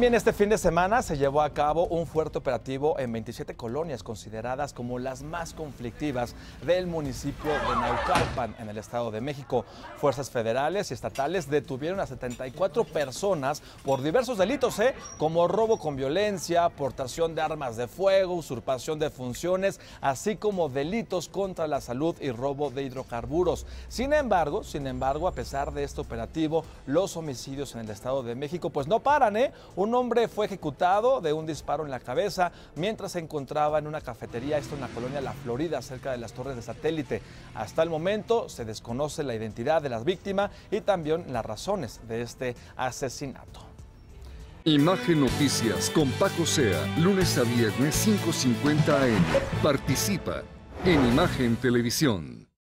También este fin de semana se llevó a cabo un fuerte operativo en 27 colonias consideradas como las más conflictivas del municipio de Naucalpan, en el Estado de México. Fuerzas federales y estatales detuvieron a 74 personas por diversos delitos, como robo con violencia, portación de armas de fuego, usurpación de funciones, así como delitos contra la salud y robo de hidrocarburos. Sin embargo, a pesar de este operativo, los homicidios en el Estado de México pues no paran, Un hombre fue ejecutado de un disparo en la cabeza mientras se encontraba en una cafetería, esto en la colonia La Florida, cerca de las Torres de Satélite. Hasta el momento se desconoce la identidad de las víctimas y también las razones de este asesinato. Imagen Noticias con Paco Zea, lunes a viernes 5:50 AM. Participa en Imagen Televisión.